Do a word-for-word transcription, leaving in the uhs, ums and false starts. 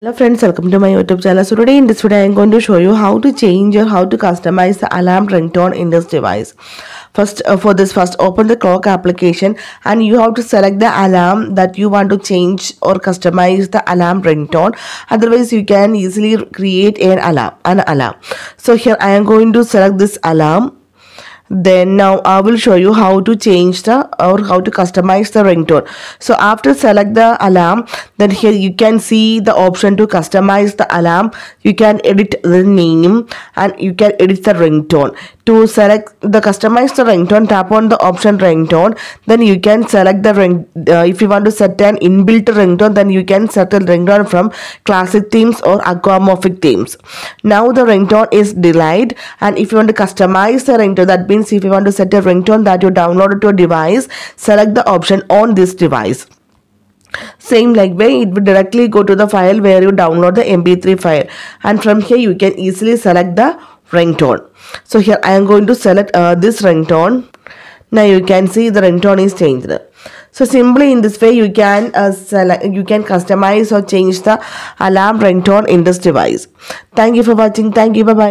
Hello friends, welcome to my YouTube channel. So today in this video I am going to show you how to change or how to customize the alarm ringtone in this device. First uh, for this first open the clock application and you have to select the alarm that you want to change or customize the alarm ringtone. Otherwise you can easily create an alarm an alarm. So here I am going to select this alarm. Then now I will show you how to change the or how to customize the ringtone. So after select the alarm, then here you can see the option to customize the alarm. You can edit the name and you can edit the ringtone. To select the customize the ringtone, tap on the option ringtone. Then you can select the ring. Uh, if you want to set an inbuilt ringtone, then you can set the ringtone from classic themes or aquamorphic themes. Now the ringtone is delayed, and if you want to customize the ringtone, that means if you want to set a ringtone that you downloaded to a device, select the option on this device. Same like way, it will directly go to the file where you download the M P three file, and from here you can easily select the ringtone. So here I am going to select uh, this ringtone. Now you can see the ringtone is changed. So simply in this way you can uh, select, you can customize or change the alarm ringtone in this device. Thank you for watching. Thank you. Bye bye.